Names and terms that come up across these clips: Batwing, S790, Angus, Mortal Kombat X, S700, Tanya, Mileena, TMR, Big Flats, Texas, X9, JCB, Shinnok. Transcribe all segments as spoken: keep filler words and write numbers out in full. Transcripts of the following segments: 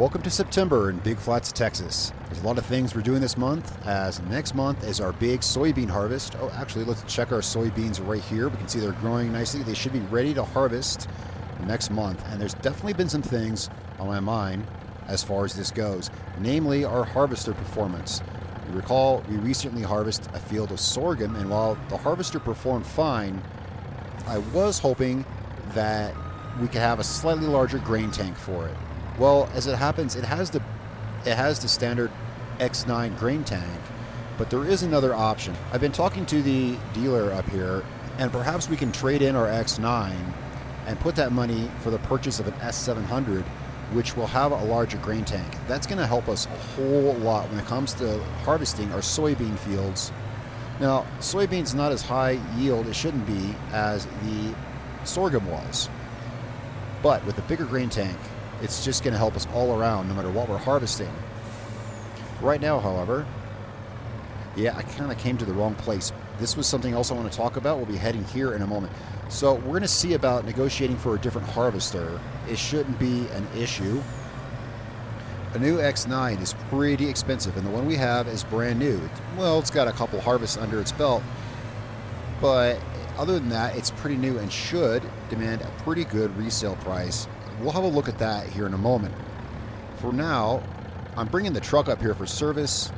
Welcome to September in Big Flats, Texas. There's a lot of things we're doing this month, as next month is our big soybean harvest. Oh, actually, let's check our soybeans right here. We can see they're growing nicely. They should be ready to harvest next month. And there's definitely been some things on my mind as far as this goes, namely our harvester performance. You recall, we recently harvested a field of sorghum, and while the harvester performed fine, I was hoping that we could have a slightly larger grain tank for it. Well, as it happens, it has the it has the standard X nine grain tank, but there is another option. I've been talking to the dealer up here, and perhaps we can trade in our X nine and put that money for the purchase of an S seven hundred, which will have a larger grain tank. That's going to help us a whole lot when it comes to harvesting our soybean fields. Now, soybeans not as high yield, it shouldn't be, as the sorghum was, but with a bigger grain tank, it's just going to help us all around, no matter what we're harvesting. Right now, however, yeah, I kind of came to the wrong place. This was something else I want to talk about. We'll be heading here in a moment. So we're going to see about negotiating for a different harvester. It shouldn't be an issue. A new X nine is pretty expensive, and the one we have is brand new. Well, it's got a couple harvests under its belt, but other than that, it's pretty new and should demand a pretty good resale price. We'll have a look at that here in a moment. For now, I'm bringing the truck up here for service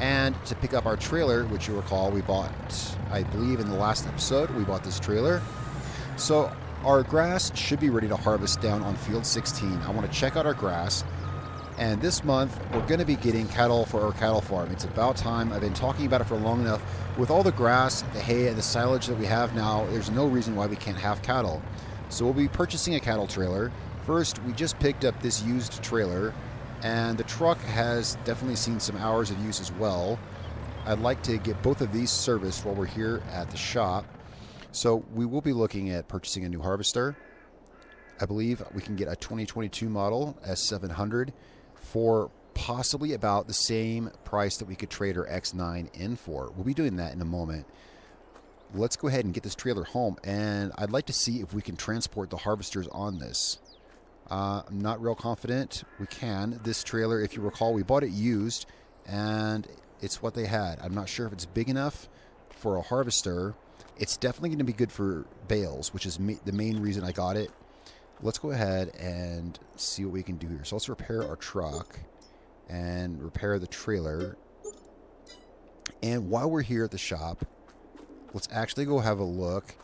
and to pick up our trailer, which you recall we bought, I believe in the last episode, we bought this trailer. So our grass should be ready to harvest down on field sixteen. I want to check out our grass. And this month, we're going to be getting cattle for our cattle farm. It's about time. I've been talking about it for long enough. With all the grass, the hay, and the silage that we have now, there's no reason why we can't have cattle. So we'll be purchasing a cattle trailer. First, we just picked up this used trailer, and the truck has definitely seen some hours of use as well. I'd like to get both of these serviced while we're here at the shop. So we will be looking at purchasing a new harvester. I believe we can get a twenty twenty-two model S seven hundred for possibly about the same price that we could trade our X nine in for. We'll be doing that in a moment. Let's go ahead and get this trailer home, and I'd like to see if we can transport the harvesters on this. Uh, I'm not real confident we can. This trailer, if you recall, we bought it used, and it's what they had. I'm not sure if it's big enough for a harvester. It's definitely going to be good for bales, which is ma the main reason I got it. Let's go ahead and see what we can do here. So let's repair our truck and repair the trailer. And while we're here at the shop, let's actually go have a look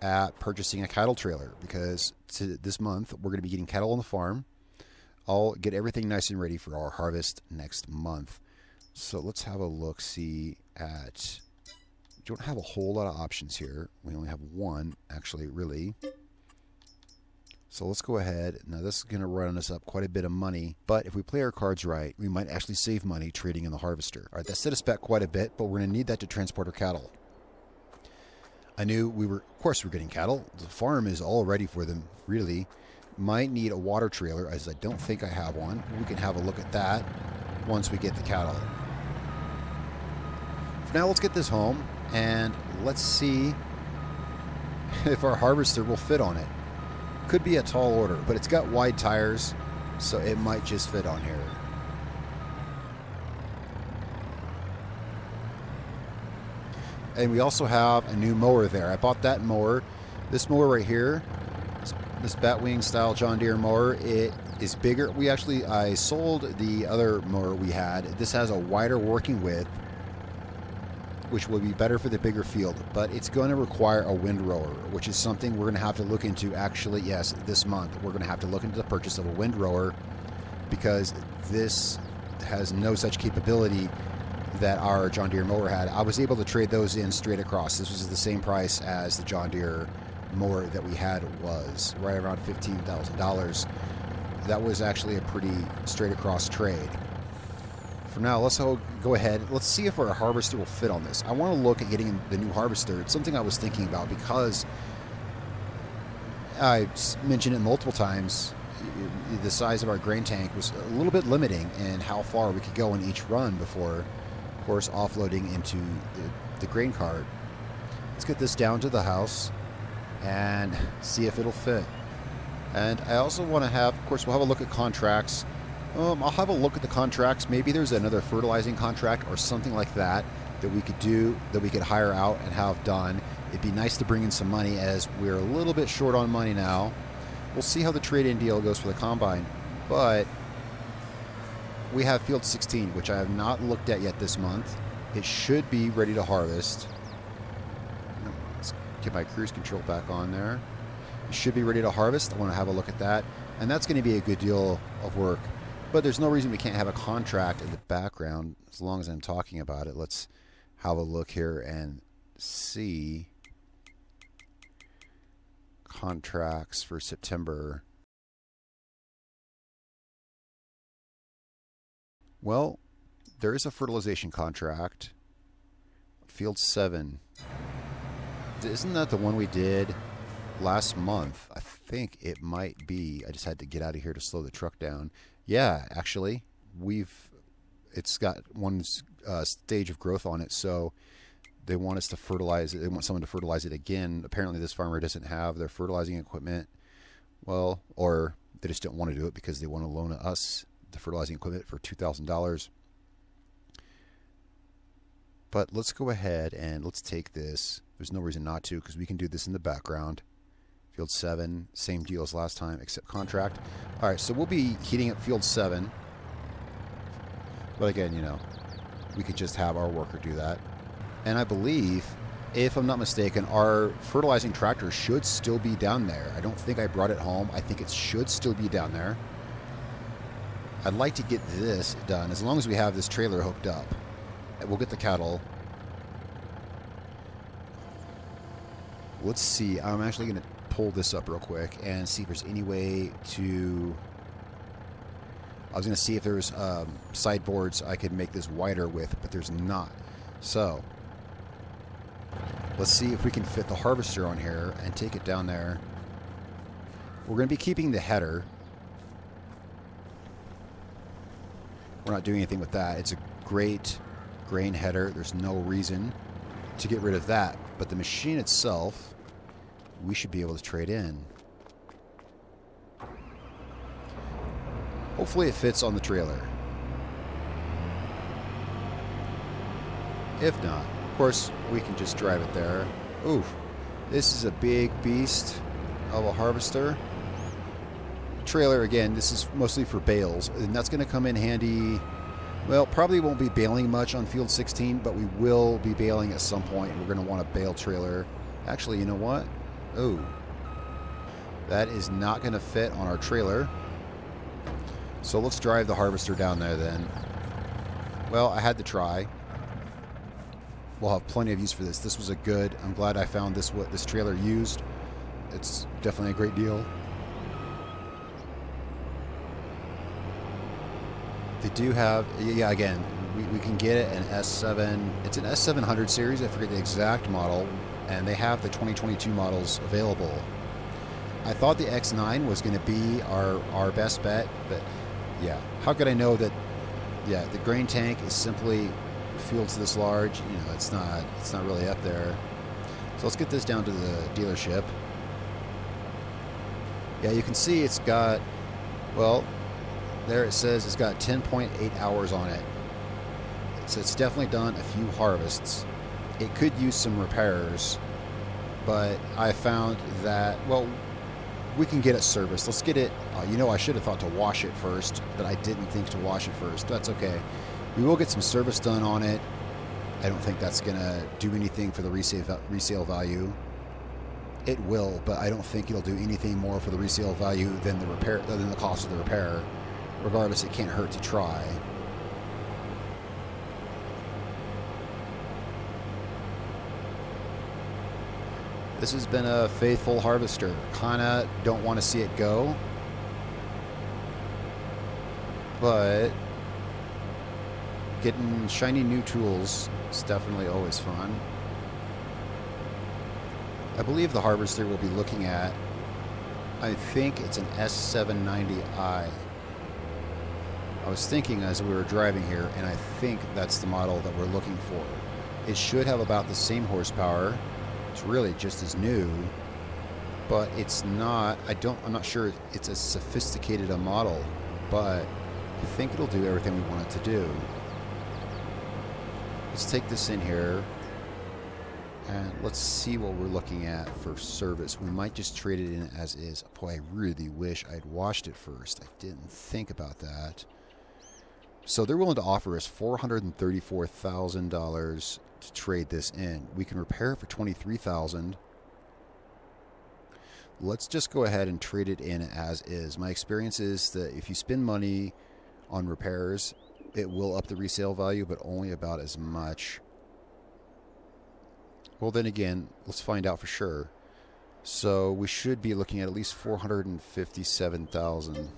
at purchasing a cattle trailer, because to this month we're going to be getting cattle on the farm. I'll get everything nice and ready for our harvest next month. So let's have a look see at, we don't have a whole lot of options here. We only have one, actually, really. So let's go ahead. Now this is going to run us up quite a bit of money, but if we play our cards right, we might actually save money trading in the harvester. All right, that set us back quite a bit, but we're going to need that to transport our cattle. I knew we were, of course, we're getting cattle. The farm is all ready for them, really. Might need a water trailer, as I don't think I have one. We can have a look at that once we get the cattle. For now, let's get this home, and let's see if our harvester will fit on it. Could be a tall order, but it's got wide tires, so it might just fit on here. And we also have a new mower there. I bought that mower. This mower right here, this Batwing style John Deere mower, it is bigger. We actually, I sold the other mower we had. This has a wider working width, which will be better for the bigger field, but it's going to require a windrower, which is something we're going to have to look into. Actually, yes, this month, we're going to have to look into the purchase of a windrower, because this has no such capability that our John Deere mower had. I was able to trade those in straight across. This was the same price as the John Deere mower that we had was, right around fifteen thousand dollars. That was actually a pretty straight across trade. For now, let's go ahead. Let's see if our harvester will fit on this. I want to look at getting the new harvester. It's something I was thinking about, because I mentioned it multiple times. The size of our grain tank was a little bit limiting in how far we could go in each run before, of course, offloading into the, the grain cart. Let's get this down to the house and see if it'll fit. And I also want to have, of course, we'll have a look at contracts. Um, I'll have a look at the contracts. Maybe there's another fertilizing contract or something like that that we could do, that we could hire out and have done. It'd be nice to bring in some money as we're a little bit short on money now. We'll see how the trade-in deal goes for the combine, but we have field sixteen, which I have not looked at yet this month. It should be ready to harvest. Let's get my cruise control back on there. It should be ready to harvest. I want to have a look at that, and that's going to be a good deal of work. But there's no reason we can't have a contract in the background as long as I'm talking about it. Let's have a look here and see contracts for September. Well, there is a fertilization contract, field seven. Isn't that the one we did last month? I think it might be. I just had to get out of here to slow the truck down. Yeah, actually, we've it's got one uh, stage of growth on it, so they want us to fertilize it. They want someone to fertilize it again. Apparently, this farmer doesn't have their fertilizing equipment. Well, or they just don't want to do it because they want to loan us the fertilizing equipment for two thousand dollars. But let's go ahead and let's take this. There's no reason not to, because we can do this in the background. Field seven, same deal as last time, except contract. All right, so we'll be heating up field seven. But again, you know, we could just have our worker do that. And I believe, if I'm not mistaken, our fertilizing tractor should still be down there. I don't think I brought it home. I think it should still be down there. I'd like to get this done, as long as we have this trailer hooked up. And we'll get the cattle. Let's see, I'm actually going to pull this up real quick and see if there's any way to... I was going to see if there's um, sideboards I could make this wider with, but there's not. So let's see if we can fit the harvester on here and take it down there. We're going to be keeping the header. We're not doing anything with that. It's a great grain header. There's no reason to get rid of that. But the machine itself, we should be able to trade in. Hopefully it fits on the trailer. If not, of course, we can just drive it there. Oof, this is a big beast of a harvester. Trailer, again, this is mostly for bales, and that's going to come in handy. Well, probably won't be baling much on field sixteen, but we will be baling at some point. We're going to want a bale trailer. Actually, you know what? Oh, that is not going to fit on our trailer. So let's drive the harvester down there then. Well, I had to try. We'll have plenty of use for this. This was a good, I'm glad I found this what this trailer used. It's definitely a great deal. They do have, yeah, again, we, we can get it an S seven. It's an S seven hundred series. I forget the exact model. And they have the twenty twenty-two models available. I thought the X nine was going to be our, our best bet. But, yeah, how could I know that, yeah, the grain tank is simply fields this large. You know, it's not, it's not really up there. So let's get this down to the dealership. Yeah, you can see it's got, well... there it says it's got ten point eight hours on it. So it's definitely done a few harvests. It could use some repairs, but I found that, well, we can get it serviced. Let's get it, uh, you know, I should have thought to wash it first, but I didn't think to wash it first. That's okay. We will get some service done on it. I don't think that's gonna do anything for the resale, resale value. It will, but I don't think it'll do anything more for the resale value than the repair, than the cost of the repair. Regardless, it can't hurt to try. This has been a faithful harvester. Kinda don't want to see it go. But getting shiny new tools is definitely always fun. I believe the harvester we'll be looking at, I think it's an S seven ninety i. I was thinking as we were driving here, and I think that's the model that we're looking for. It should have about the same horsepower. It's really just as new, but it's not, I don't, I'm not sure it's as sophisticated a model, but I think it'll do everything we want it to do. Let's take this in here and let's see what we're looking at for service. We might just trade it in as is. Boy, I really wish I'd washed it first. I didn't think about that. So they're willing to offer us four hundred thirty-four thousand dollars to trade this in. We can repair it for twenty-three thousand dollars. Let's just go ahead and trade it in as is. My experience is that if you spend money on repairs, it will up the resale value, but only about as much. Well, then again, let's find out for sure. So we should be looking at at least four hundred fifty-seven thousand dollars.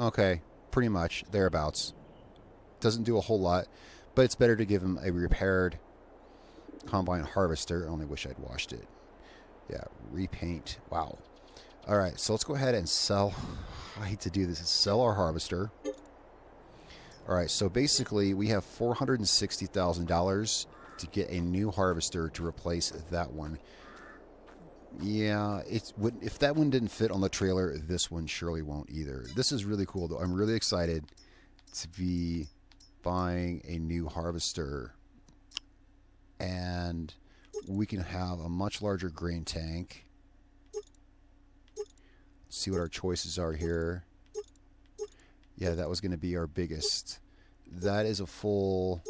Okay, pretty much, thereabouts. Doesn't do a whole lot, but it's better to give him a repaired combine harvester. I only wish I'd washed it. Yeah, repaint. Wow. All right, so let's go ahead and sell. I hate to do this. Sell our harvester. All right, so basically we have four hundred sixty thousand dollars to get a new harvester to replace that one. Yeah, it's, if that one didn't fit on the trailer, this one surely won't either. This is really cool, though. I'm really excited to be buying a new harvester. And we can have a much larger grain tank. Let's see what our choices are here. Yeah, that was going to be our biggest. That is a full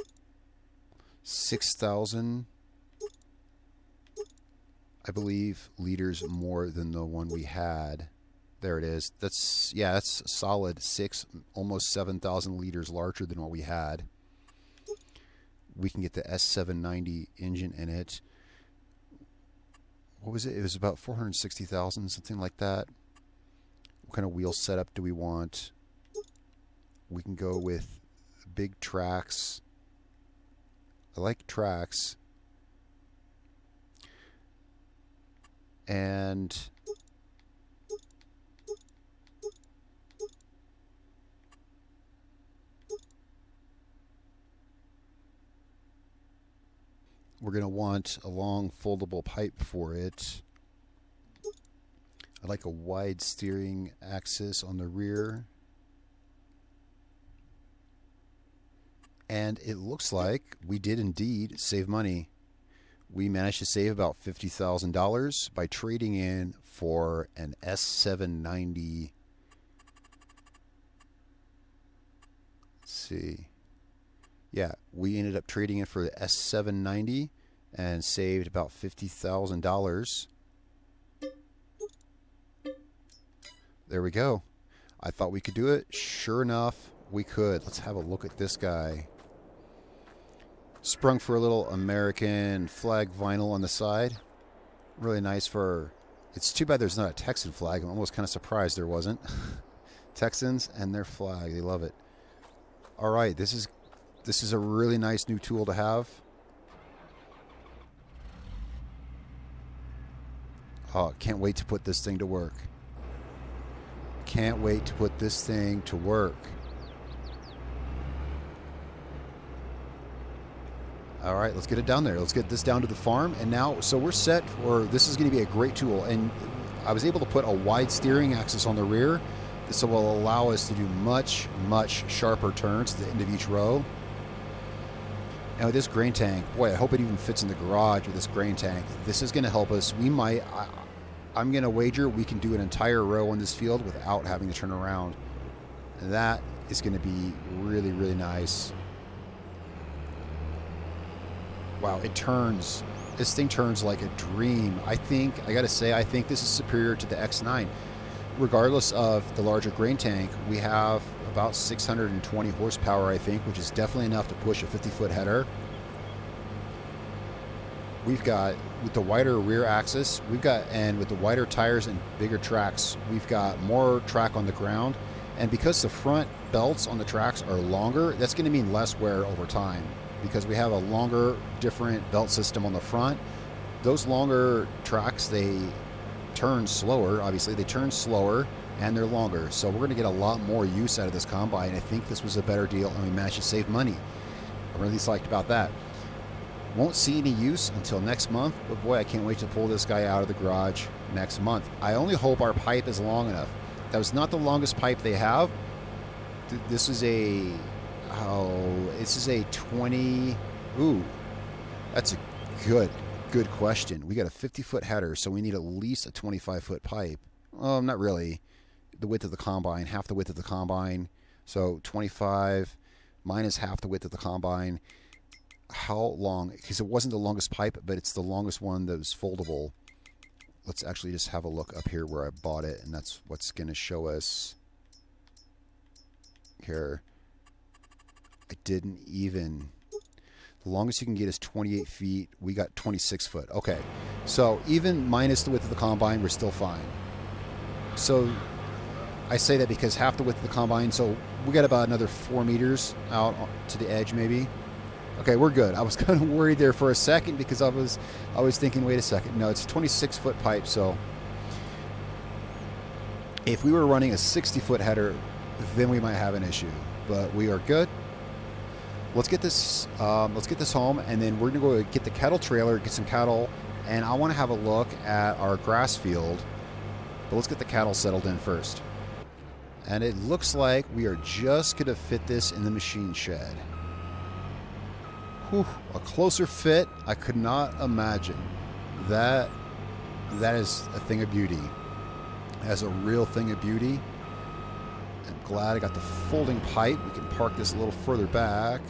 six thousand, I believe, liters more than the one we had. There it is. That's, yeah, that's a solid six, almost seven thousand liters larger than what we had. We can get the S seven ninety engine in it. What was it? It was about four hundred sixty thousand, something like that. What kind of wheel setup do we want? We can go with big tracks. I like tracks. And we're going to want a long foldable pipe for it. I like a wide steering axis on the rear. And it looks like we did indeed save money. We managed to save about fifty thousand dollars by trading in for an S seven ninety. Let's see. Yeah, we ended up trading in for the S seven ninety and saved about fifty thousand dollars. There we go. I thought we could do it. Sure enough, we could. Let's have a look at this guy. Sprung for a little American flag vinyl on the side. Really nice for... It's too bad there's not a Texan flag. I'm almost kind of surprised there wasn't. Texans and their flag. They love it. All right. This is, this is a really nice new tool to have. Oh, can't wait to put this thing to work. Can't wait to put this thing to work. All right, let's get it down there. Let's get this down to the farm. And now, so we're set for, this is going to be a great tool. And I was able to put a wide steering axis on the rear. This will allow us to do much, much sharper turns at the end of each row. And with this grain tank, boy, I hope it even fits in the garage with this grain tank. This is going to help us. We might, I, I'm going to wager we can do an entire row on this field without having to turn around. And that is going to be really, really nice. Wow, it turns. This thing turns like a dream. I think, I gotta say, I think this is superior to the X nine. Regardless of the larger grain tank, we have about six hundred twenty horsepower, I think, which is definitely enough to push a fifty-foot header. We've got, with the wider rear axis, we've got, and with the wider tires and bigger tracks, we've got more track on the ground. And because the front belts on the tracks are longer, that's gonna mean less wear over time, because we have a longer, different belt system on the front. Those longer tracks, they turn slower, obviously. They turn slower, and they're longer. So we're going to get a lot more use out of this combine. I think this was a better deal, and we managed to save money. I'm really psyched about that. Won't see any use until next month, but boy, I can't wait to pull this guy out of the garage next month. I only hope our pipe is long enough. That was not the longest pipe they have. This is a, oh, this is a twenty, ooh, that's a good, good question. We got a fifty foot header, so we need at least a twenty-five foot pipe. Um, not really. The width of the combine, half the width of the combine. So twenty-five minus half the width of the combine. How long? Because it wasn't the longest pipe, but it's the longest one that was foldable. Let's actually just have a look up here where I bought it, and that's what's going to show us here. I didn't even... The longest you can get is twenty-eight feet. We got twenty-six foot. Okay. So even minus the width of the combine, we're still fine. So I say that because half the width of the combine, so we got about another four meters out to the edge maybe. Okay, we're good. I was kind of worried there for a second because I was I was thinking, wait a second. No, it's a twenty-six foot pipe, so if we were running a sixty foot header, then we might have an issue, but we are good. Let's get this um, let's get this home, and then we're going to go get the cattle trailer, get some cattle, and I want to have a look at our grass field, but let's get the cattle settled in first. And it looks like we are just going to fit this in the machine shed. Whew, a closer fit I could not imagine. That that is a thing of beauty. As a real thing of beauty. I'm glad I got the folding pipe. We can park this a little further back.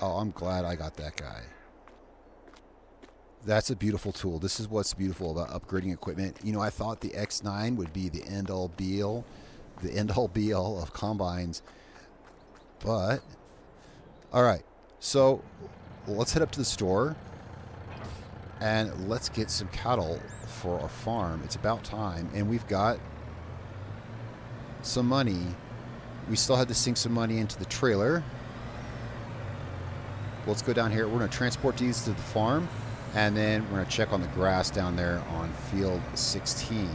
Oh, I'm glad I got that guy. That's a beautiful tool. This is what's beautiful about upgrading equipment. You know, I thought the X nine would be the end-all be-all, the end-all be-all of combines, but all right. So let's head up to the store and let's get some cattle for our farm. It's about time, and we've got some money. We still had to sink some money into the trailer. Let's go down here. We're going to transport these to the farm. And then we're going to check on the grass down there on field sixteen.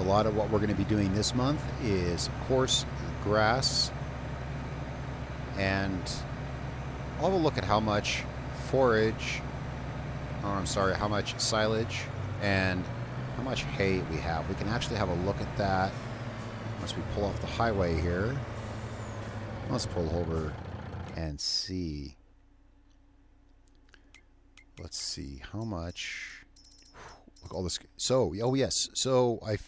A lot of what we're going to be doing this month is, of course, grass. And I'll have a look at how much forage, or I'm sorry, how much silage and how much hay we have. We can actually have a look at that once we pull off the highway here. Let's pull over and see. Let's see how much. Look, all this. So, oh yes. So I,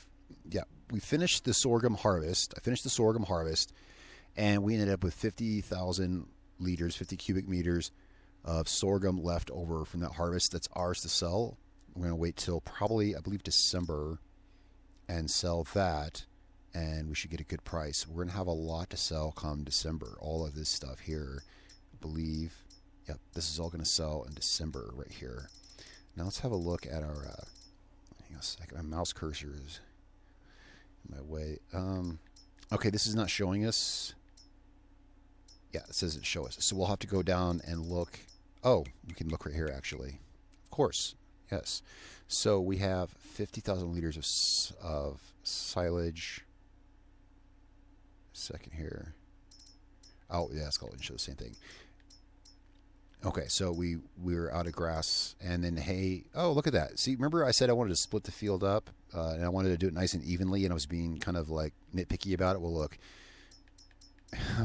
yeah, we finished the sorghum harvest. I finished the sorghum harvest, and we ended up with fifty thousand liters, fifty cubic meters of sorghum left over from that harvest. That's ours to sell. We're gonna wait till probably, I believe, December, and sell that, and we should get a good price. We're gonna have a lot to sell come December. All of this stuff here, I believe. Yep, this is all going to sell in December right here. Now let's have a look at our, uh, hang on a second, my mouse cursor is in my way. Um, okay, this is not showing us. Yeah, it says it shows us. So we'll have to go down and look. Oh, we can look right here actually. Of course, yes. So we have fifty thousand liters of, of silage. Second here. Oh, yeah, it's going to show the same thing. Okay, so we, we were out of grass, and then hay. Oh, look at that. See, remember I said I wanted to split the field up, uh, and I wanted to do it nice and evenly, and I was being kind of like nitpicky about it. Well, look,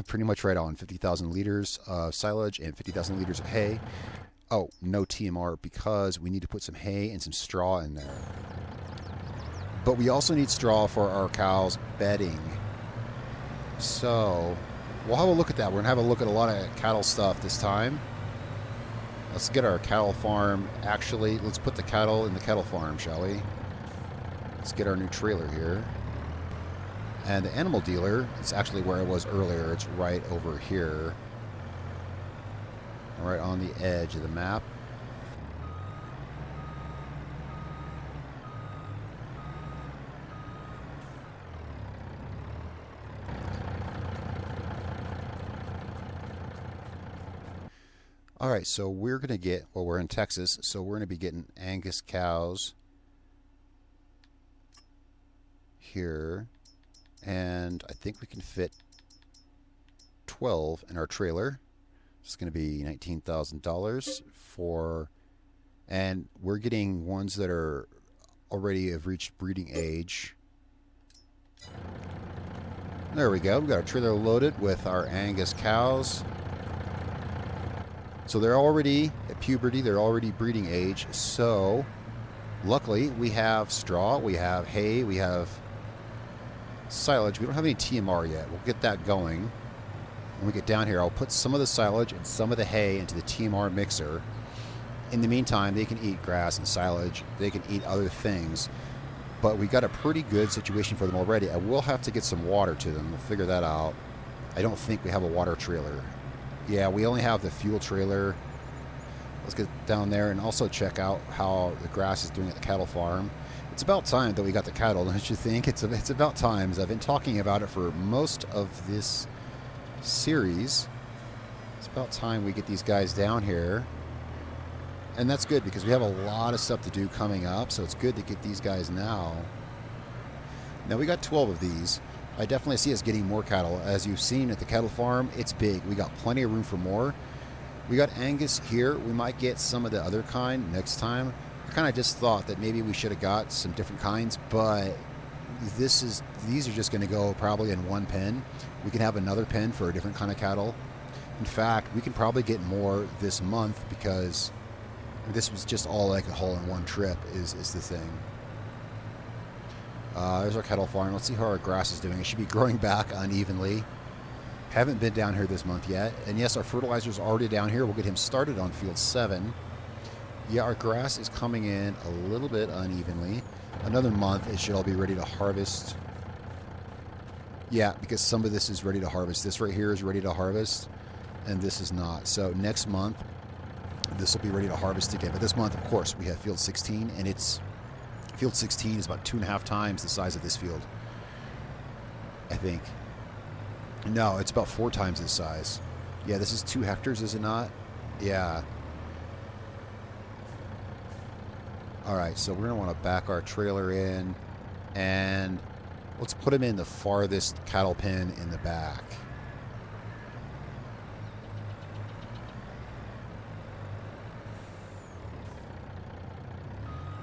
pretty much right on. fifty thousand liters of silage and fifty thousand liters of hay. Oh, no T M R because we need to put some hay and some straw in there. But we also need straw for our cows' bedding. So we'll have a look at that. We're going to have a look at a lot of cattle stuff this time. Let's get our cattle farm. Actually, let's put the cattle in the cattle farm, shall we? Let's get our new trailer here. And the animal dealer, it's actually where I was earlier. It's right over here. Right on the edge of the map. All right, so we're going to get, well, we're in Texas, so we're going to be getting Angus cows here. And I think we can fit twelve in our trailer. It's going to be nineteen thousand dollars for and we're getting ones that are already have reached breeding age. There we go. We've got our trailer loaded with our Angus cows. So they're already at puberty, they're already breeding age. So luckily we have straw, we have hay, we have silage. We don't have any T M R yet. We'll get that going. When we get down here, I'll put some of the silage and some of the hay into the T M R mixer. In the meantime, they can eat grass and silage. They can eat other things. But we got a pretty good situation for them already. I will have to get some water to them. We'll figure that out. I don't think we have a water trailer. Yeah, we only have the fuel trailer. Let's get down there and also check out how the grass is doing at the cattle farm. It's about time that we got the cattle, don't you think? It's, it's about time. I've been talking about it for most of this series. It's about time we get these guys down here. And that's good because we have a lot of stuff to do coming up, so it's good to get these guys now. Now we got twelve of these. I definitely see us getting more cattle. As you've seen at the cattle farm, it's big. We got plenty of room for more. We got Angus here. We might get some of the other kind next time. I kind of just thought that maybe we should have got some different kinds, but this is these are just going to go probably in one pen. We can have another pen for a different kind of cattle. In fact, we can probably get more this month because this was just all I could haul in one trip is, is the thing. Uh, there's our cattle farm. Let's see how our grass is doing. It should be growing back unevenly. Haven't been down here this month yet. And yes, our fertilizer's already down here. We'll get him started on field seven. Yeah, our grass is coming in a little bit unevenly. Another month, it should all be ready to harvest. Yeah, because some of this is ready to harvest. This right here is ready to harvest, and this is not. So next month, this will be ready to harvest again. But this month, of course, we have field sixteen, and it's field sixteen is about two and a half times the size of this field, I think. No, it's about four times this size. Yeah, this is two hectares, is it not? Yeah. All right, so we're going to want to back our trailer in, and let's put him in the farthest cattle pen in the back.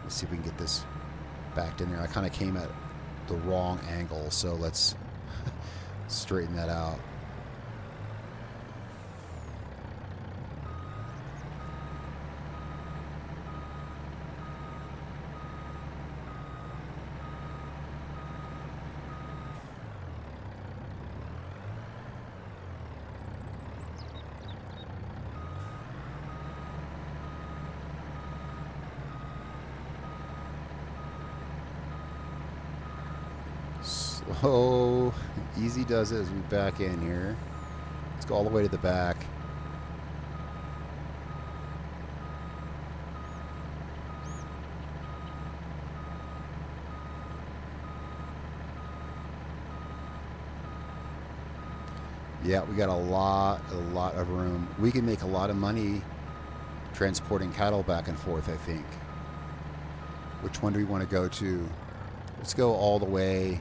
Let's see if we can get this backed in there. I kind of came at the wrong angle, so let's straighten that out. Oh, easy does it as we back in here. Let's go all the way to the back. Yeah, we got a lot, a lot of room. We can make a lot of money transporting cattle back and forth, I think. Which one do we want to go to? Let's go all the way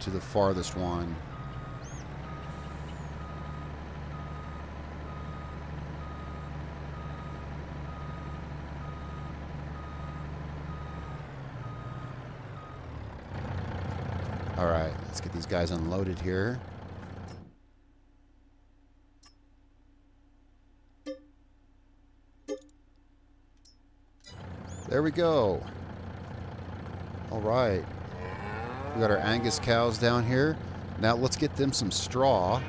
to the farthest one. All right, let's get these guys unloaded here. There we go. All right. We got our Angus cows down here. Now let's get them some straw.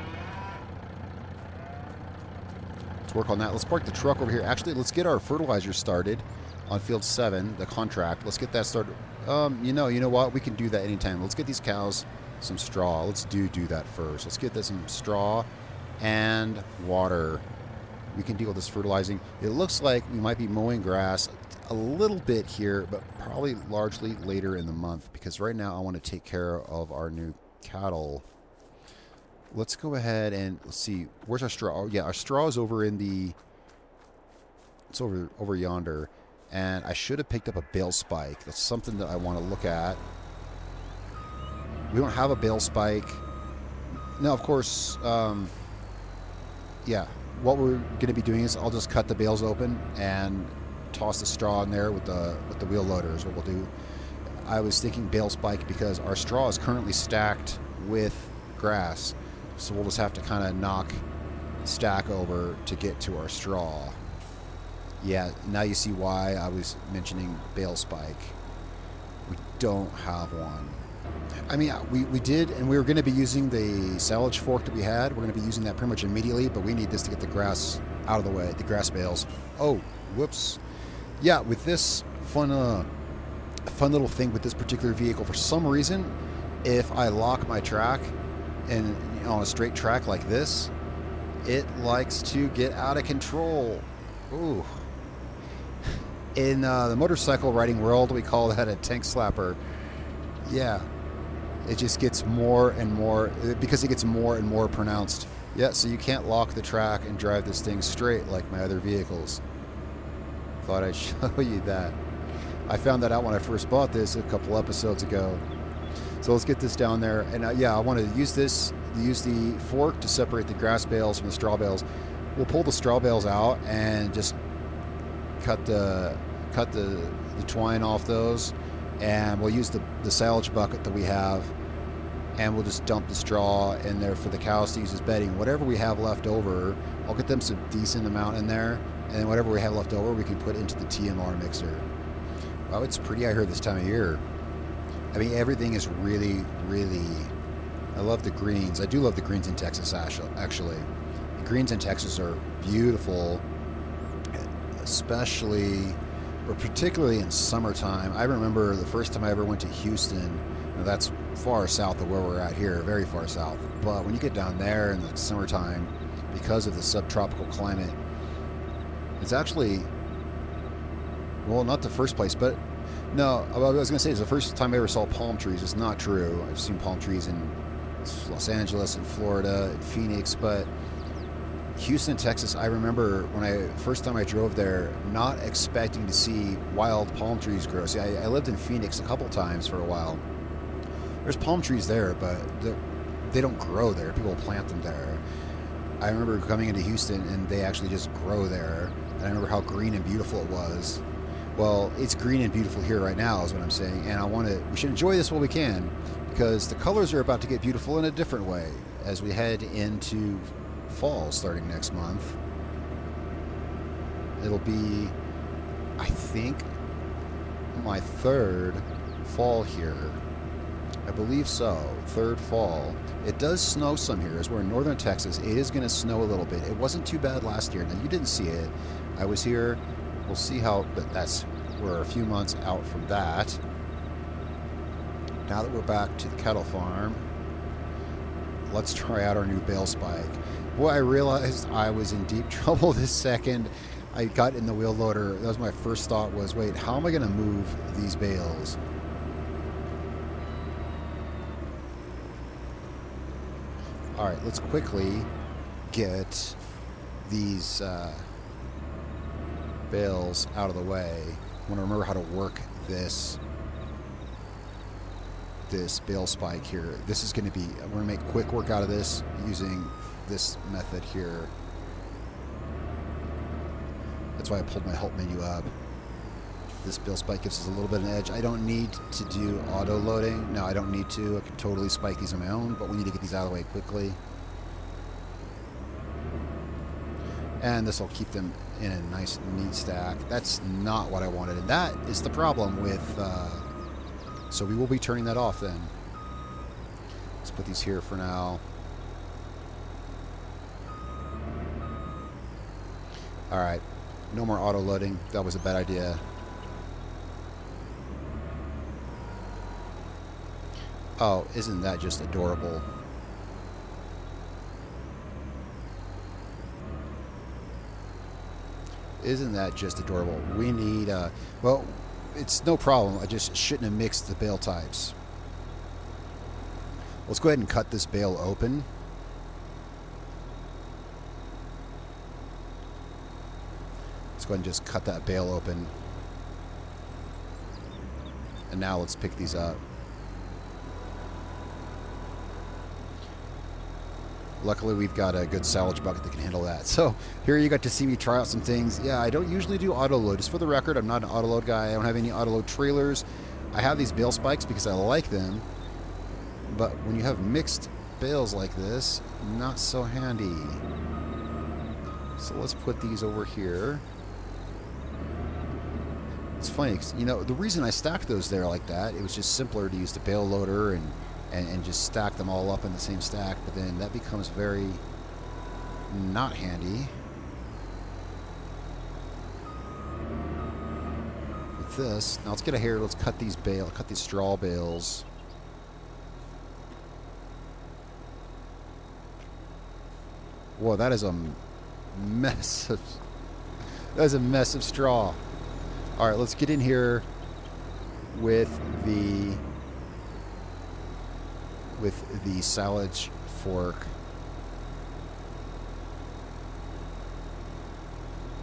Let's work on that. Let's park the truck over here. Actually, let's get our fertilizer started on field seven, the contract. Let's get that started. Um, you know, you know what? We can do that anytime. Let's get these cows some straw. Let's do do that first. Let's get them some straw and water. We can deal with this fertilizing. It looks like we might be mowing grass a little bit here, but probably largely later in the month, because right now I want to take care of our new cattle. Let's go ahead and let's see, where's our straw? Oh, yeah, our straw is over in the, it's over over yonder, and I should have picked up a bale spike. That's something that I want to look at. We don't have a bale spike. Now, of course, um, yeah, what we're going to be doing is I'll just cut the bales open and toss the straw in there with the with the wheel loader is what we'll do. I was thinking bale spike because our straw is currently stacked with grass, so we'll just have to kind of knock stack over to get to our straw. Yeah, now you see why I was mentioning bale spike. We don't have one. I mean, we, we did, and we were going to be using the silage fork that we had. We're going to be using that pretty much immediately, but we need this to get the grass out of the way, the grass bales. Oh, whoops. Yeah, with this fun, uh, fun little thing with this particular vehicle, for some reason, if I lock my track and you know, on a straight track like this, it likes to get out of control. Ooh. In uh, the motorcycle riding world, we call that a tank slapper. Yeah. It just gets more and more, because it gets more and more pronounced. Yeah, so you can't lock the track and drive this thing straight like my other vehicles. Thought I'd show you that. I found that out when I first bought this a couple episodes ago. So let's get this down there. And uh, yeah, I want to use this, use the fork to separate the grass bales from the straw bales. We'll pull the straw bales out and just cut the cut the, the twine off those. And we'll use the, the silage bucket that we have, and we'll just dump the straw in there for the cows to use as bedding. Whatever we have left over, I'll get them some decent amount in there, and then whatever we have left over, we can put into the T M R mixer. Wow, it's pretty out here this time of year. I mean, everything is really, really... I love the greens. I do love the greens in Texas, actually. The greens in Texas are beautiful, especially... or particularly in summertime. I remember the first time I ever went to Houston. Now that's far south of where we're at here, very far south. But when you get down there in the summertime, because of the subtropical climate, it's actually, well, not the first place, but no, I was gonna say it's the first time I ever saw palm trees. It's not true. I've seen palm trees in Los Angeles and Florida and Phoenix, but Houston, Texas, I remember when I first time I drove there, not expecting to see wild palm trees grow. See, I, I lived in Phoenix a couple times for a while. There's palm trees there, but they don't grow there. People plant them there. I remember coming into Houston and they actually just grow there. And I remember how green and beautiful it was. Well, it's green and beautiful here right now is what I'm saying. And I want to, we should enjoy this while we can, because the colors are about to get beautiful in a different way as we head into fall starting next month. It'll be, I think, my third fall here. I believe so. Third fall. It does snow some here, as we're in northern Texas. It is going to snow a little bit. It wasn't too bad last year. Now, you didn't see it. I was here. We'll see how, but that's, we're a few months out from that. Now that we're back to the cattle farm, let's try out our new bale spike. Boy, I realized I was in deep trouble this second. I got in the wheel loader. That was my first thought was, wait, how am I gonna move these bales? All right, let's quickly get these uh, bales out of the way. I wanna remember how to work this this bale spike here. This is gonna be, I'm gonna make quick work out of this using this method here. That's why I pulled my help menu up. This bale spike gives us a little bit of an edge. I don't need to do auto loading. No, I don't need to. I could totally spike these on my own, but we need to get these out of the way quickly. And this will keep them in a nice neat stack. That's not what I wanted, and that is the problem with, uh, so we will be turning that off then. Let's put these here for now. All right, no more auto loading. That was a bad idea. Oh, isn't that just adorable? Isn't that just adorable? We need a, well, it's no problem. I just shouldn't have mixed the bale types. Let's go ahead and cut this bale open. Let's go ahead and just cut that bale open. And now let's pick these up. Luckily, we've got a good salvage bucket that can handle that. So here you got to see me try out some things. Yeah, I don't usually do auto load. Just for the record, I'm not an auto load guy. I don't have any auto load trailers. I have these bale spikes because I like them. But when you have mixed bales like this, not so handy. So let's put these over here. It's funny, you know, the reason I stacked those there like that, it was just simpler to use the bale loader and, and, and just stack them all up in the same stack, but then that becomes very not handy. With this, now let's get a hair, let's cut these bale, cut these straw bales. Whoa, that is a mess of, that is a mess of straw. All right, let's get in here with the with the silage fork.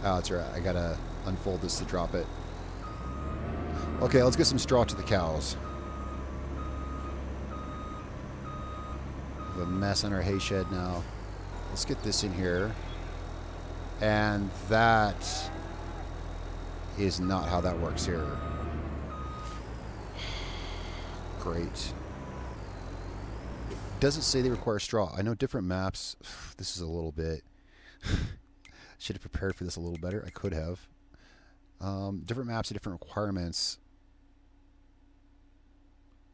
Oh, that's right. I gotta unfold this to drop it. Okay, let's get some straw to the cows. We have a mess on our hay shed now. Let's get this in here, and that is not how that works here. Great. It doesn't say they require straw. I know different maps. This is a little bit... should have prepared for this a little better. I could have. Um, different maps have different requirements.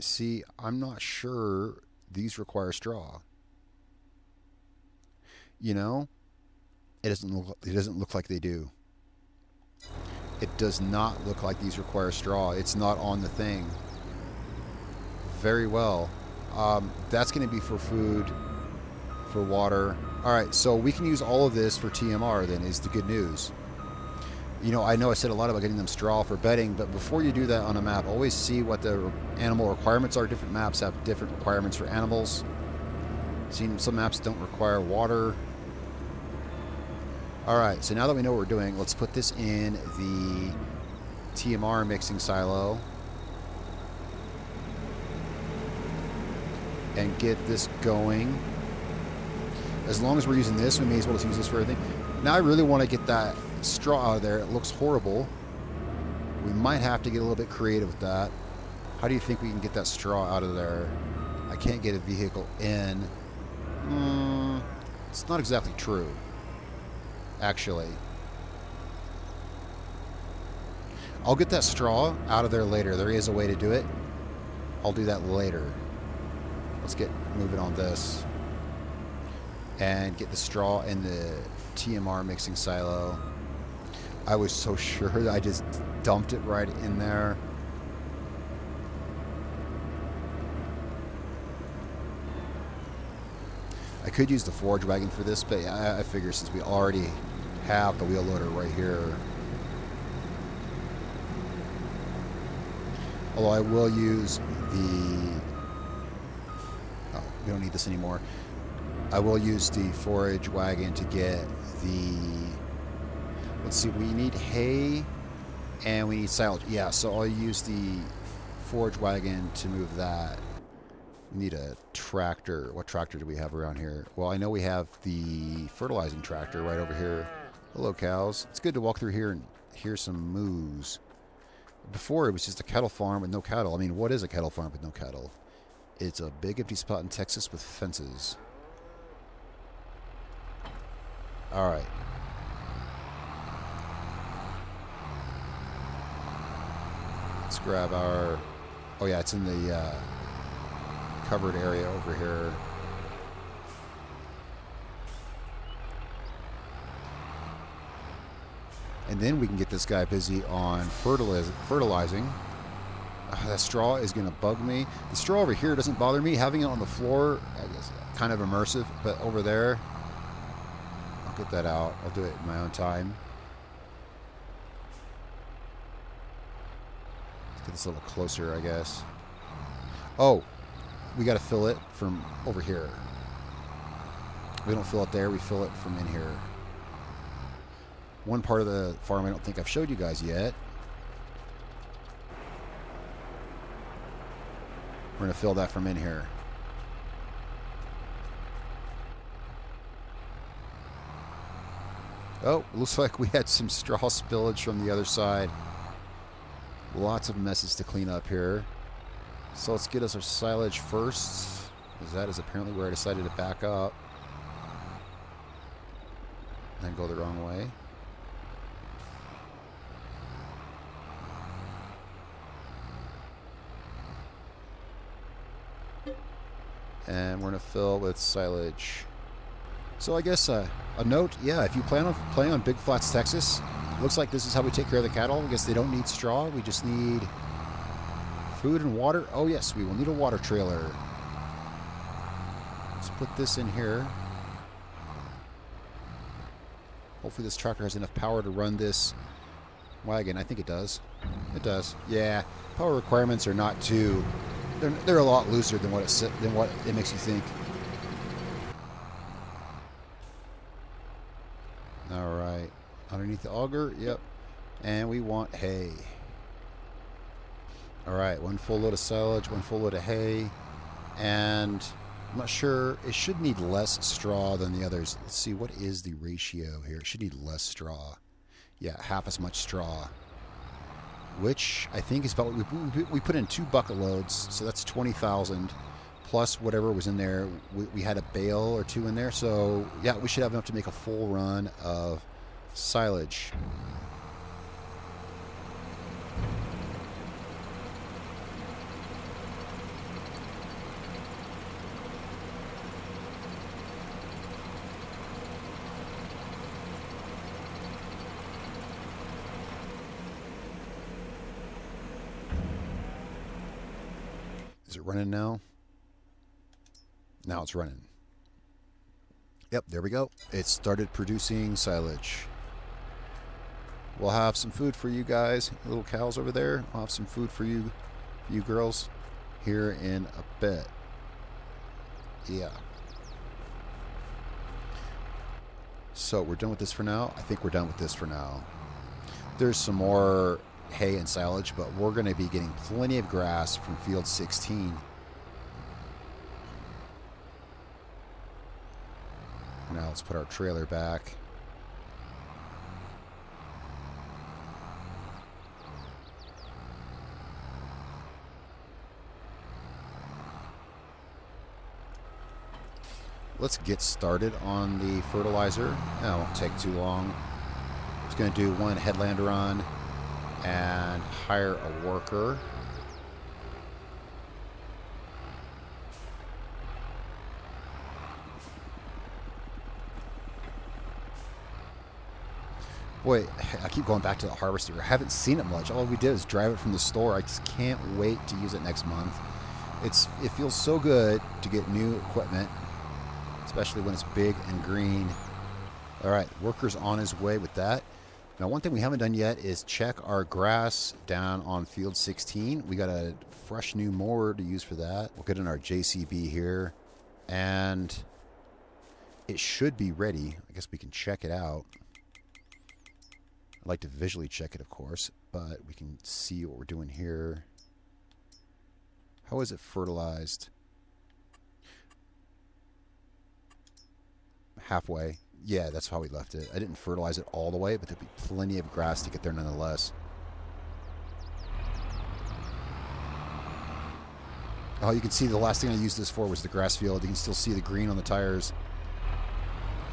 See, I'm not sure these require straw. You know? It doesn't look, it doesn't look like they do. It does not look like these require straw. It's not on the thing. Very well. Um, that's going to be for food, for water. All right, so we can use all of this for T M R then, is the good news. You know, I know I said a lot about getting them straw for bedding, but before you do that on a map, always see what the animal requirements are. Different maps have different requirements for animals. Seen some maps don't require water. All right, so now that we know what we're doing, let's put this in the T M R mixing silo and get this going. As long as we're using this, we may as well just use this for everything. Now I really want to get that straw out of there. It looks horrible. We might have to get a little bit creative with that. How do you think we can get that straw out of there? I can't get a vehicle in. Mm, it's not exactly true. Actually, I'll get that straw out of there later. There is a way to do it. I'll do that later. Let's get moving on this and get the straw in the T M R mixing silo. I was so sure that I just dumped it right in there. I could use the forage wagon for this, but I, I figure since we already have the wheel loader right here. Although I will use the... Oh, we don't need this anymore. I will use the forage wagon to get the... Let's see, we need hay and we need silage. Yeah, so I'll use the forage wagon to move that. We need a tractor. What tractor do we have around here? Well, I know we have the fertilizing tractor right over here. Hello, cows. It's good to walk through here and hear some moos. Before, it was just a cattle farm with no cattle. I mean, what is a cattle farm with no cattle? It's a big empty spot in Texas with fences. All right. Let's grab our... Oh, yeah, it's in the... Uh, covered area over here. And then we can get this guy busy on fertiliz fertilizing. Uh, that straw is gonna bug me. The straw over here doesn't bother me. Having it on the floor, I guess, kind of immersive, but over there, I'll get that out. I'll do it in my own time. Let's get this a little closer, I guess. Oh, we got to fill it from over here. We don't fill it there, we fill it from in here. One part of the farm I don't think I've showed you guys yet. We're going to fill that from in here. Oh, looks like we had some straw spillage from the other side. Lots of messes to clean up here. So let's get us our silage first, because that is apparently where I decided to back up and go the wrong way. And we're gonna fill with silage. So I guess uh, a note, yeah, if you plan on playing on Big Flats, Texas, looks like this is how we take care of the cattle. I guess they don't need straw, we just need food and water. Oh yes, we will need a water trailer. Let's put this in here. Hopefully this tractor has enough power to run this wagon. I think it does. It does, yeah. Power requirements are not too, They're, they're a lot looser than what it than what it makes you think. All right, underneath the auger, yep. And we want hay. All right, one full load of silage, one full load of hay, and I'm not sure. It should need less straw than the others. Let's see, what is the ratio here? It should need less straw. Yeah, half as much straw, which I think is about what we, we put in two bucket loads, so that's twenty thousand plus whatever was in there. We, we had a bale or two in there, so yeah, we should have enough to make a full run of silage. Is it running now? Now it's running. Yep, there we go. It started producing silage. We'll have some food for you guys, little cows over there. I'll have some food for you, you girls, here in a bit. Yeah. So we're done with this for now. I think we're done with this for now. There's some more hay and silage, but we're going to be getting plenty of grass from field sixteen. Now let's put our trailer back. Let's get started on the fertilizer. That won't take too long. It's going to do one headland run and hire a worker. Boy, I keep going back to the harvester. I haven't seen it much. All we did is drive it from the store. I just can't wait to use it next month. It's it feels so good to get new equipment, especially when it's big and green. All right, worker's on his way with that. Now, one thing we haven't done yet is check our grass down on field sixteen. We got a fresh new mower to use for that. We'll get in our J C B here, and it should be ready. I guess we can check it out. I'd like to visually check it, of course, but we can see what we're doing here. How is it fertilized? Halfway. Yeah, that's how we left it. I didn't fertilize it all the way, but there'd be plenty of grass to get there nonetheless. Oh, you can see the last thing I used this for was the grass field. You can still see the green on the tires.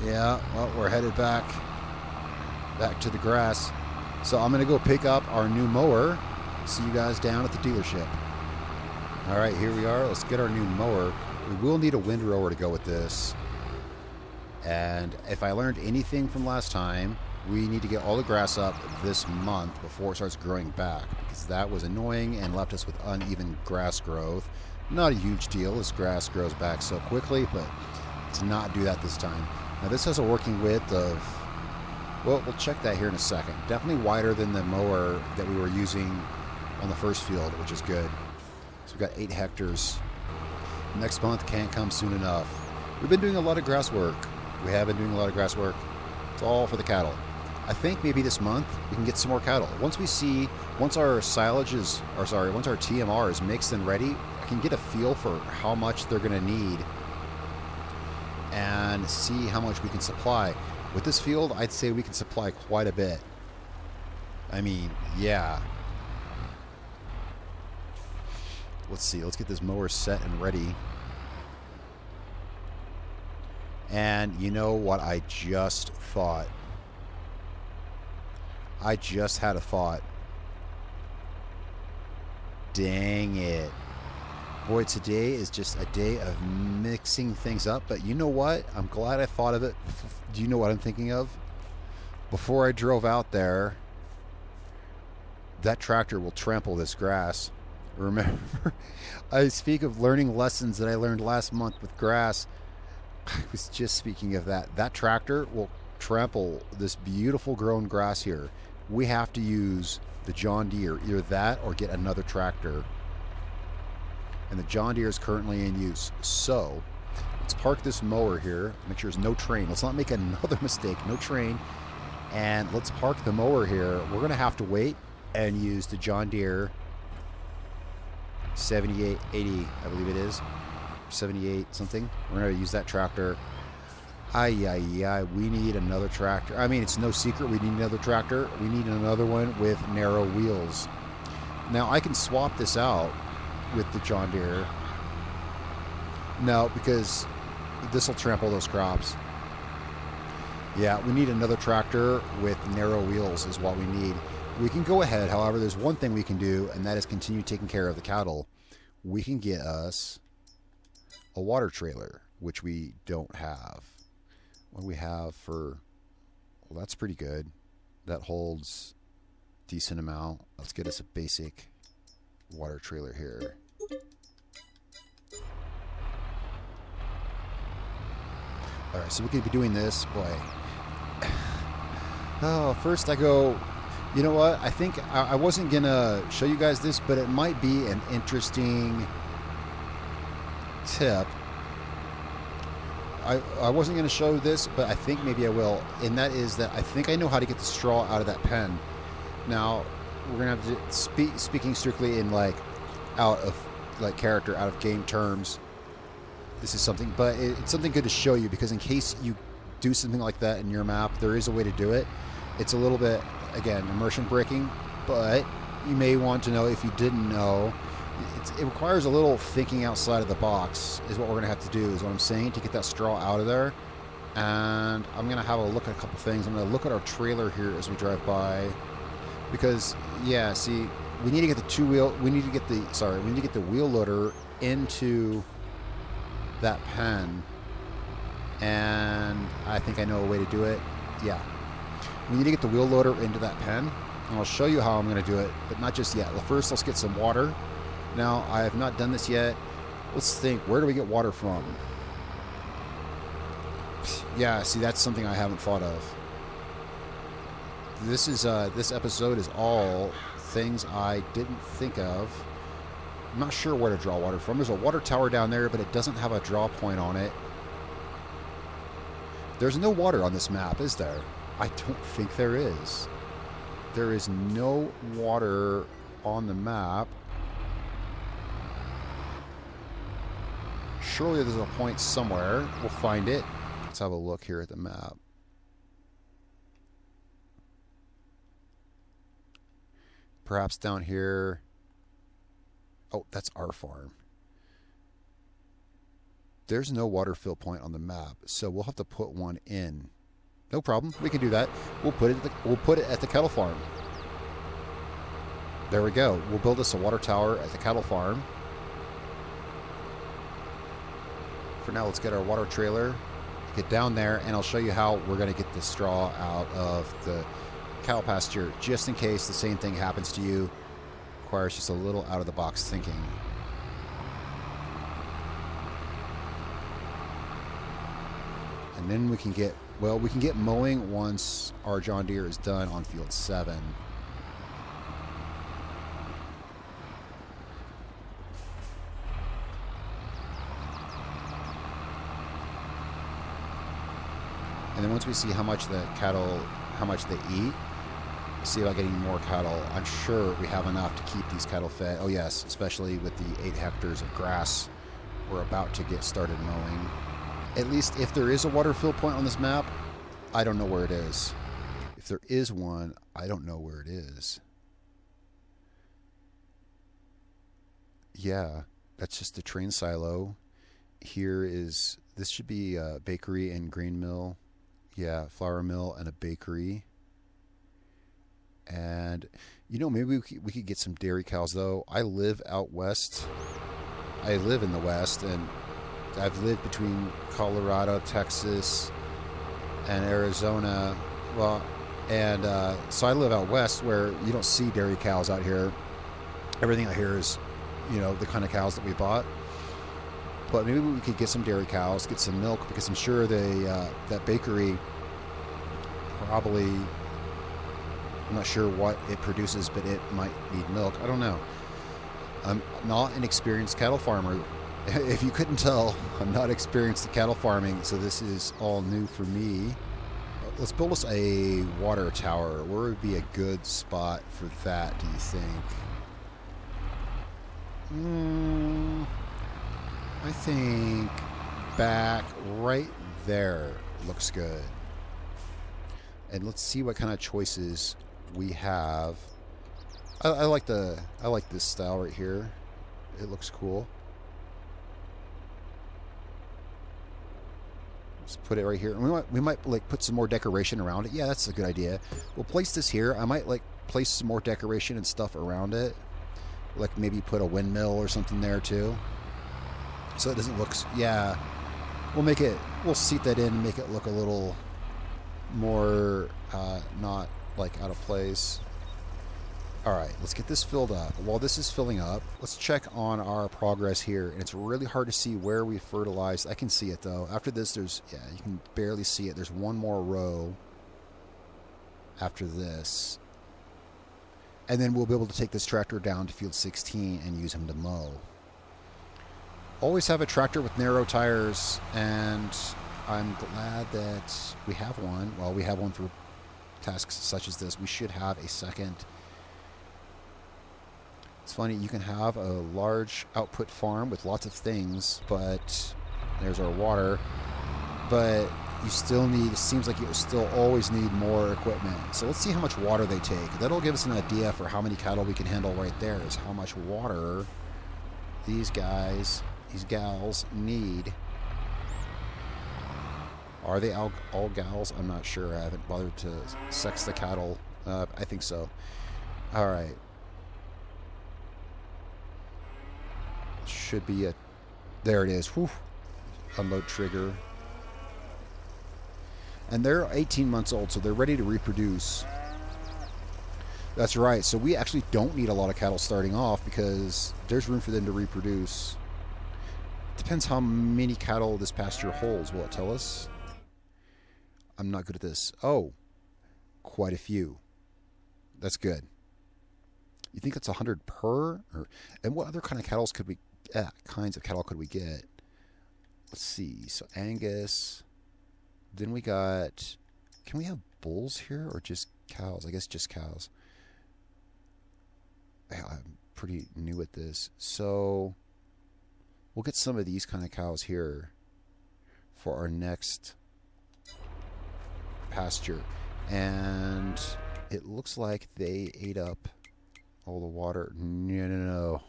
Yeah, well, we're headed back, back to the grass. So I'm gonna go pick up our new mower. See you guys down at the dealership. All right, here we are. Let's get our new mower. We will need a windrower to go with this. And if I learned anything from last time, we need to get all the grass up this month before it starts growing back, because that was annoying and left us with uneven grass growth. Not a huge deal, as grass grows back so quickly, but let's not do that this time. Now this has a working width of, well, we'll check that here in a second. Definitely wider than the mower that we were using on the first field, which is good. So we've got eight hectares. Next month can't come soon enough. We've been doing a lot of grass work. We have been doing a lot of grass work. It's all for the cattle. I think maybe this month we can get some more cattle. Once we see, once our silage is, or sorry, once our T M R is mixed and ready, I can get a feel for how much they're gonna need and see how much we can supply. With this field, I'd say we can supply quite a bit. I mean, yeah. Let's see. Let's get this mower set and ready. And you know what I just thought? I just had a thought. Dang it. Boy, today is just a day of mixing things up. But you know what? I'm glad I thought of it. Do you know what I'm thinking of? Before I drove out there, that tractor will trample this grass. Remember, I speak of learning lessons that I learned last month with grass. I was just speaking of that. That tractor will trample this beautiful grown grass here. We have to use the John Deere, either that or get another tractor. And the John Deere is currently in use. So let's park this mower here. Make sure there's no train. Let's not make another mistake. No train. And let's park the mower here. We're going to have to wait and use the John Deere seventy-eight eighty, I believe it is. seventy-eight something. We're going to use that tractor. Ay, ay, ay. We need another tractor. I mean, it's no secret we need another tractor. We need another one with narrow wheels. Now, I can swap this out with the John Deere. No, because this will trample those crops. Yeah, we need another tractor with narrow wheels is what we need. We can go ahead, however, there's one thing we can do, and that is continue taking care of the cattle. We can get us a water trailer, which we don't have. What do we have for... Well, that's pretty good. That holds a decent amount. Let's get us a basic water trailer here. Alright, so we could be doing this. Boy. Oh, first I go... You know what? I think I, I wasn't going to show you guys this, but it might be an interesting tip. I, I wasn't going to show this, but I think maybe I will. And that is that I think I know how to get the straw out of that pen. Now, we're going to have to speak, speaking strictly in like out of like character, out of game terms. This is something, but it, it's something good to show you because in case you do something like that in your map, there is a way to do it. It's a little bit, again, immersion breaking, but you may want to know if you didn't know. It's, it requires a little thinking outside of the box is what we're going to have to do, is what I'm saying, to get that straw out of there. And I'm going to have a look at a couple things. I'm going to look at our trailer here as we drive by because, yeah, see, we need to get the two wheel, we need to get the, sorry, we need to get the wheel loader into that pen. And I think I know a way to do it. Yeah. We need to get the wheel loader into that pen, and I'll show you how I'm going to do it, but not just yet. First, let's get some water. Now, I have not done this yet. Let's think, where do we get water from? Yeah, see, that's something I haven't thought of. This is uh, this episode is all things I didn't think of. I'm not sure where to draw water from. There's a water tower down there, but it doesn't have a draw point on it. There's no water on this map, is there? I don't think there is. There is no water on the map. Surely there's a point somewhere. We'll find it. Let's have a look here at the map. Perhaps down here. Oh, that's our farm. There's no water fill point on the map, so we'll have to put one in. No problem. We can do that. We'll put it. At the, we'll put it at the cattle farm. There we go. We'll build us a water tower at the cattle farm. For now, let's get our water trailer. Get down there, and I'll show you how we're going to get the straw out of the cow pasture, just in case the same thing happens to you. Requires just a little out-of-the-box thinking. And then we can get. Well, we can get mowing once our John Deere is done on field seven. And then once we see how much the cattle, how much they eat, see about getting more cattle. I'm sure we have enough to keep these cattle fed. Oh yes, especially with the eight hectares of grass we're about to get started mowing. At least if there is a water fill point on this map, I don't know where it is. If there is one, I don't know where it is. Yeah, that's just the train silo. Here is, this should be a bakery and grain mill. Yeah, flour mill and a bakery. And, you know, maybe we could, we could get some dairy cows, though. I live out west. I live in the west, and I've lived between Colorado, Texas, and Arizona. Well, and uh, so I live out west where you don't see dairy cows out here. Everything out here is, you know, the kind of cows that we bought. But maybe we could get some dairy cows, get some milk, because I'm sure they, uh, that bakery probably... I'm not sure what it produces, but it might need milk. I don't know. I'm not an experienced cattle farmer. If you couldn't tell, I'm not experienced at cattle farming, so this is all new for me. Let's build us a water tower. Where would be a good spot for that, do you think? Mm, I think back right there looks good. And let's see what kind of choices we have. I, I like the I like this style right here. It looks cool. Let's put it right here. We might we might like put some more decoration around it. Yeah, that's a good idea. We'll place this here. I might like place some more decoration and stuff around it. Like maybe put a windmill or something there too. So it doesn't look, yeah. We'll make it, we'll seat that in and make it look a little more uh, not like out of place. All right, let's get this filled up. While this is filling up, let's check on our progress here. And it's really hard to see where we fertilized. I can see it though. After this, there's, yeah, you can barely see it. There's one more row after this. And then we'll be able to take this tractor down to field sixteen and use him to mow. Always have a tractor with narrow tires, and I'm glad that we have one. Well, we have one for tasks such as this. We should have a second. It's funny, you can have a large output farm with lots of things, but there's our water, but you still need, it seems like you still always need more equipment. So let's see how much water they take. That'll give us an idea for how many cattle we can handle right there, is how much water these guys, these gals need. Are they all, all gals? I'm not sure. I haven't bothered to sex the cattle. Uh, I think so. All right. Should be a... There it is. Whew. Unload trigger. And they're eighteen months old, so they're ready to reproduce. That's right. So we actually don't need a lot of cattle starting off because there's room for them to reproduce. Depends how many cattle this pasture holds. Will it tell us? I'm not good at this. Oh, quite a few. That's good. You think that's one hundred per? Or, and what other kind of cattle could we, eh, kinds of cattle could we get? Let's see. So Angus. Then we got, can we have bulls here or just cows? I guess just cows. I'm pretty new at this. So we'll get some of these kind of cows here for our next pasture, and it looks like they ate up all the water. No, no, no.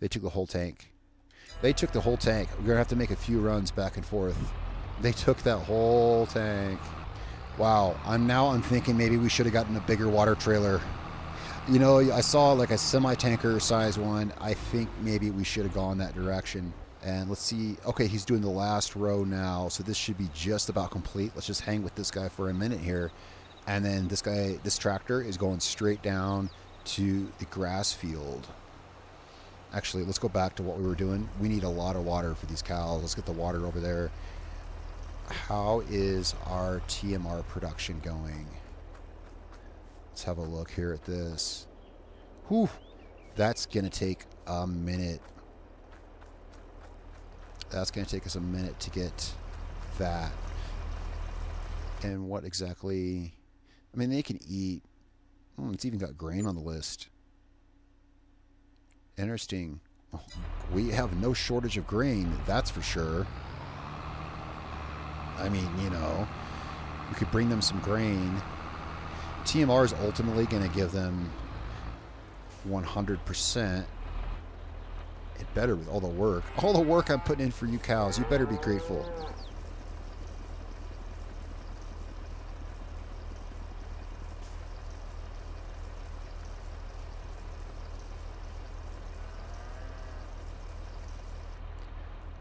They took the whole tank. They took the whole tank. We're gonna have to make a few runs back and forth. They took that whole tank. Wow. I'm now I'm thinking maybe we should have gotten a bigger water trailer. You know, I saw like a semi-tanker size one. I think maybe we should have gone that direction. And let's see. Okay, he's doing the last row now, so this should be just about complete. Let's just hang with this guy for a minute here, and then this guy, this tractor is going straight down to the grass field. Actually, let's go back to what we were doing. We need a lot of water for these cows. Let's get the water over there. How is our T M R production going? Let's have a look here at this. Whew, that's gonna take a minute. That's going to take us a minute to get that. And what exactly... I mean, they can eat... Oh, it's even got grain on the list. Interesting. Oh, we have no shortage of grain, that's for sure. I mean, you know. We could bring them some grain. T M R is ultimately going to give them one hundred percent. It better, with all the work. All the work I'm putting in for you cows. You better be grateful.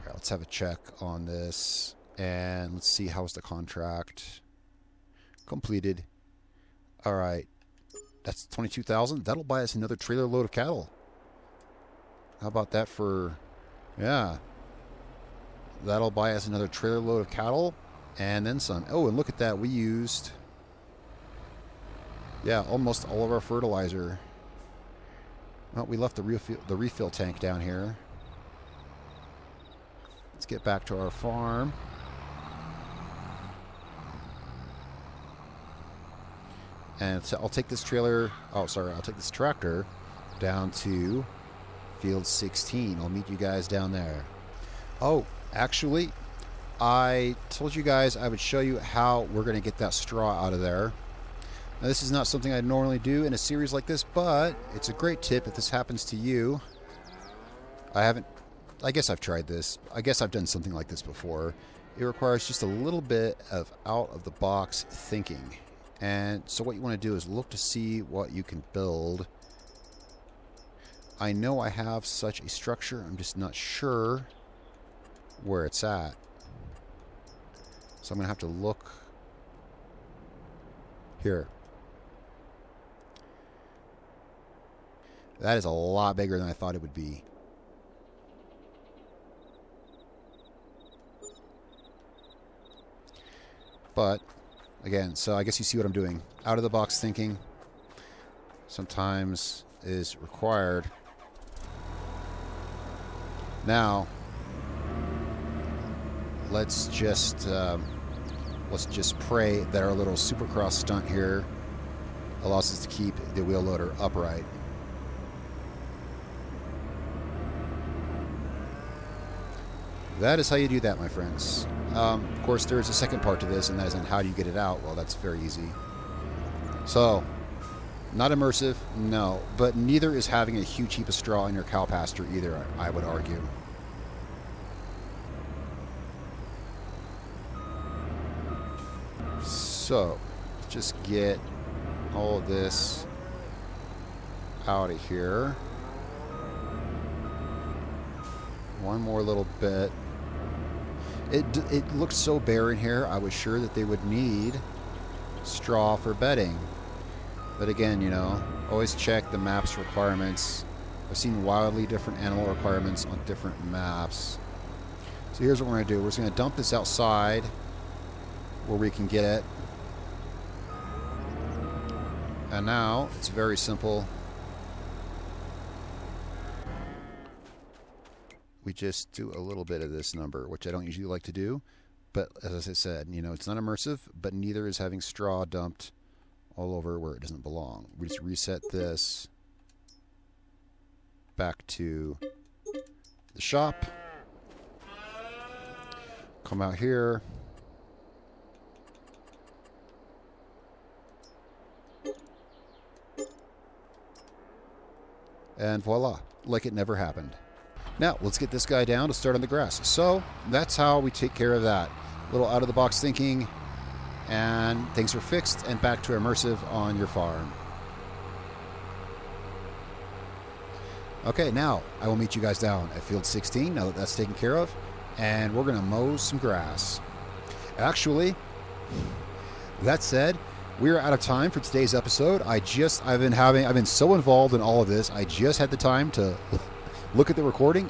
Let's have a check on this and let's see, how's the contract completed? All right, that's twenty-two thousand. That'll buy us another trailer load of cattle. How about that for, yeah, that'll buy us another trailer load of cattle and then some. Oh, and look at that, we used, yeah, almost all of our fertilizer. Well, we left the refill, the refill tank down here. Let's get back to our farm. And so I'll take this trailer, oh sorry, I'll take this tractor down to field sixteen. I'll meet you guys down there. Oh, actually, I told you guys I would show you how we're going to get that straw out of there. Now this is not something I normally do in a series like this, but it's a great tip if this happens to you. I haven't I guess I've tried this. I guess I've done something like this before. It requires just a little bit of out-of-the-box thinking. And so what you want to do is look to see what you can build. I know I have such a structure. I'm just not sure where it's at. So I'm going to have to look here. That is a lot bigger than I thought it would be. But, again, so I guess you see what I'm doing. Out-of-the-box thinking sometimes is required. Now, let's just um, let's just pray that our little supercross stunt here allows us to keep the wheel loader upright. That is how you do that, my friends. Um, of course, there is a second part to this, and that is on how do you get it out. Well, that's very easy. So, not immersive, no, but neither is having a huge heap of straw in your cow pasture either, I, I would argue. So, let's just get all of this out of here. One more little bit. It, it looked so barren here, I was sure that they would need straw for bedding. But again, you know, always check the map's requirements. I've seen wildly different animal requirements on different maps. So here's what we're going to do. We're just going to dump this outside where we can get it. And now, it's very simple. We just do a little bit of this number, which I don't usually like to do, but as I said, you know, it's not immersive, but neither is having straw dumped all over where it doesn't belong. We just reset this back to the shop. Come out here. And voila, like it never happened. Now, let's get this guy down to start on the grass. So, that's how we take care of that. A little out-of-the-box thinking, and things are fixed, and back to immersive on your farm. Okay, now, I will meet you guys down at field sixteen, now that that's taken care of, and we're going to mow some grass. Actually, that said, we are out of time for today's episode. I just, I've been having, I've been so involved in all of this, I just had the time to... look at the recording.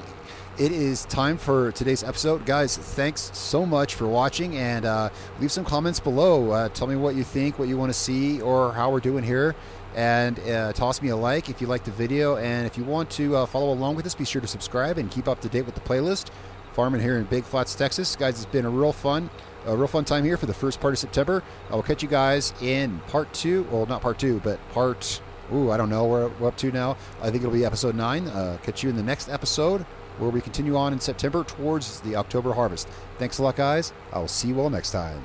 It is time for today's episode, guys. Thanks so much for watching, and uh, leave some comments below. Uh, tell me what you think, what you want to see, or how we're doing here, and uh, toss me a like if you like the video. And if you want to uh, follow along with us, be sure to subscribe and keep up to date with the playlist. Farming here in Big Flats, Texas, guys. It's been a real fun, a real fun time here for the first part of September. I will catch you guys in part two. Well, not part two, but part. Ooh, I don't know where we're up to now. I think it'll be episode nine. Uh, catch you in the next episode where we continue on in September towards the October harvest. Thanks a lot, guys. I will see you all next time.